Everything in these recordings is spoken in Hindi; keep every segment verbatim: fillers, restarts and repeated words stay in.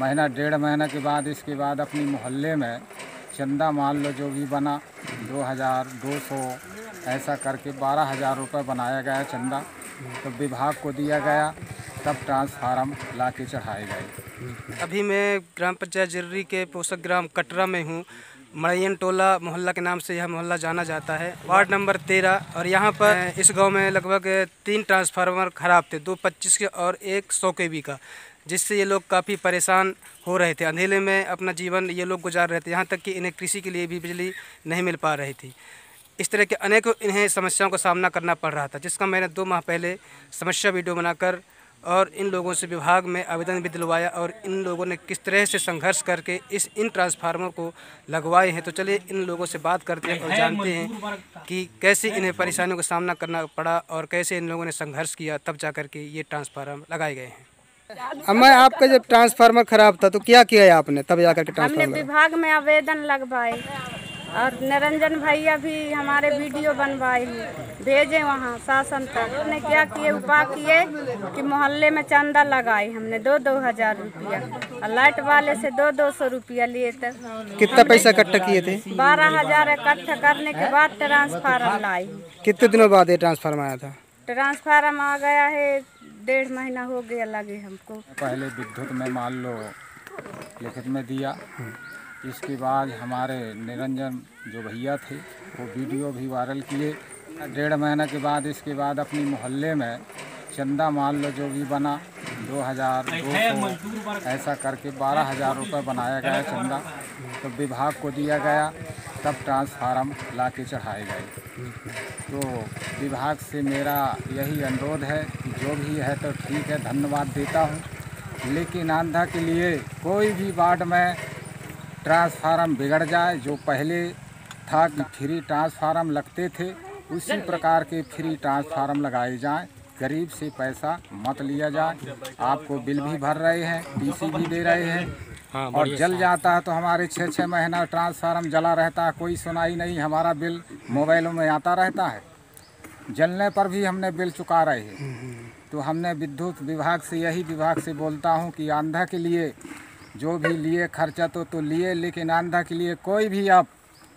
महीना डेढ़ महीना के बाद इसके बाद अपने मोहल्ले में चंदा मान लो जो भी बना दो हज़ार दो सौ ऐसा करके बारह हज़ार रुपये बनाया गया चंदा, तो विभाग को दिया गया, तब ट्रांसफार्म ला के चढ़ाए गए। अभी मैं ग्राम पंचायत जर्री के पोषक ग्राम कटरा में हूँ। मड़ैन टोला मोहल्ला के नाम से यह मोहल्ला जाना जाता है, वार्ड नंबर तेरह। और यहाँ पर इस गांव में लगभग तीन ट्रांसफार्मर खराब थे, दो पच्चीस के और एक सौ के बी का, जिससे ये लोग काफ़ी परेशान हो रहे थे। अंधेरे में अपना जीवन ये लोग गुजार रहे थे, यहाँ तक कि इन्हें कृषि के लिए भी बिजली नहीं मिल पा रही थी। इस तरह के अनेक इन्हें समस्याओं का सामना करना पड़ रहा था, जिसका मैंने दो माह पहले समस्या वीडियो बनाकर और इन लोगों से विभाग में आवेदन भी दिलवाया, और इन लोगों ने किस तरह से संघर्ष करके इस इन ट्रांसफार्मर को लगवाए हैं। तो चलिए इन लोगों से बात करते हैं और जानते हैं कि कैसे इन्हें परेशानियों का सामना करना पड़ा और कैसे इन लोगों ने संघर्ष किया, तब जा कर के ये ट्रांसफार्मर लगाए गए हैं। अम्मा, आपका जब ट्रांसफार्मर खराब था तो क्या किया है आपने? तब जाकर के हमने विभाग में आवेदन लगवाए और निरंजन भैया भी हमारे वीडियो बनवाए भेजे वहाँ शासन तक। हमने क्या किए उपाय किए कि मोहल्ले में चंदा लगाए हमने दो दो हजार रुपया और लाइट वाले से दो दो सौ रुपया लिए। तब कितना पैसा इकट्ठा किए थे? बारह हजार इकट्ठा करने के बाद ट्रांसफार्मर लाए। कितने दिनों बाद ये ट्रांसफार्मर आया था? ट्रांसफार्मर आ गया है, डेढ़ महीना हो गया लगे हमको। पहले विद्युत में मान लो लिखित में दिया, इसके बाद हमारे निरंजन जो भैया थे वो वीडियो भी वायरल किए। डेढ़ महीना के बाद इसके बाद अपने मोहल्ले में चंदा मान लो जो भी बना दो हज़ार दो सौ ऐसा करके बारह हज़ार रुपये बनाया गया चंदा, तो विभाग को दिया गया, तब ट्रांसफार्म ला के चढ़ाए गए। तो विभाग से मेरा यही अनुरोध है कि जो भी है तो ठीक है, धन्यवाद देता हूँ, लेकिन आंधा के लिए कोई भी वार्ड में ट्रांसफार्म बिगड़ जाए। जो पहले था कि फ्री ट्रांसफार्म लगते थे, उसी प्रकार के फ्री ट्रांसफार्म लगाए जाएं। गरीब से पैसा मत लिया जाए। आपको बिल भी भर रहे हैं, पीसी भी दे रहे हैं, और जल जाता है तो हमारे छः छः महीना ट्रांसफार्म जला रहता है, कोई सुनाई नहीं, हमारा बिल मोबाइलों में आता रहता है। जलने पर भी हमने बिल चुका रहे हैं। तो हमने विद्युत विभाग से यही विभाग से बोलता हूं कि आंधा के लिए जो भी लिए खर्चा तो तो लिए, लेकिन आंधा के लिए कोई भी आप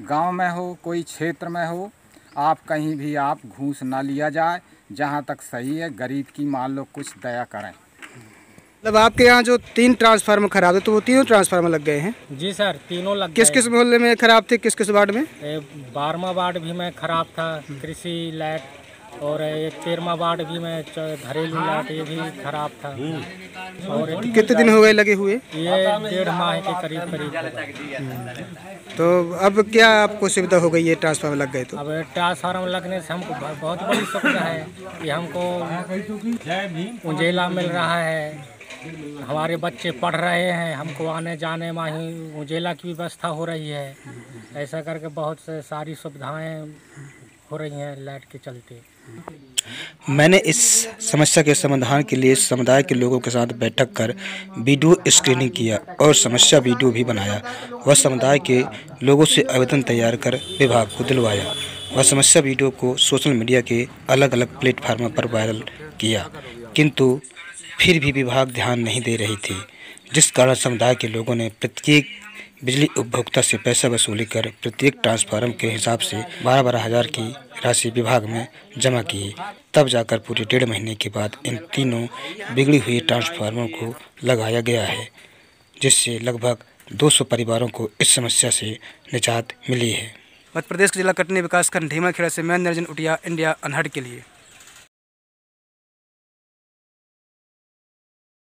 गाँव में हो, कोई क्षेत्र में हो, आप कहीं भी आप घूस ना लिया जाए। जहाँ तक सही है गरीब की मान लो कुछ दया करें। मतलब आपके यहाँ जो तीन ट्रांसफार्मर खराब थे तो वो तीनों ट्रांसफार्मर लग गए हैं? जी सर, तीनों लग गए। किस किस मोहल्ले में खराब थे, किस किस वार्ड में? बारहवा वार्ड भी मैं खराब था, कृषि लाइट, और तेरहवा वार्ड भी मैं घरेलू लाइट ये भी खराब था। और कितने दिन हो गए लगे हुए? ये डेढ़ माह के करीब करीब। तो अब क्या आपको सुविधा हो गई ये ट्रांसफार्मर लग गए तो? अब ट्रांसफार्मर लगने से हमको बहुत बड़ी सुविधा है कि हमको उजेला मिल रहा है, हमारे बच्चे पढ़ रहे हैं, हमको आने जाने में ही उजेला की व्यवस्था हो रही है। ऐसा करके बहुत से सारी सुविधाएं हो रही हैं लाइट के चलते। मैंने इस समस्या के समाधान के लिए समुदाय के लोगों के साथ बैठक कर वीडियो स्क्रीनिंग किया और समस्या वीडियो भी बनाया व समुदाय के लोगों से आवेदन तैयार कर विभाग को दिलवाया व समस्या वीडियो को सोशल मीडिया के अलग अलग प्लेटफार्मों पर वायरल किया, किंतु फिर भी विभाग ध्यान नहीं दे रही थी, जिस कारण समुदाय के लोगों ने प्रत्येक बिजली उपभोक्ता से पैसा वसूली कर प्रत्येक ट्रांसफार्म के हिसाब से बारह बारह हज़ार की राशि विभाग में जमा की। तब जाकर पूरे डेढ़ महीने के बाद इन तीनों बिगड़ी हुई ट्रांसफार्मर को लगाया गया है, जिससे लगभग दो सौ परिवारों को इस समस्या से निजात मिली है। मध्य प्रदेश के जिला कटनी विकास खंड ढीमा खेड़ा से मैं निरंजन उटिया, इंडिया अनहड के लिए।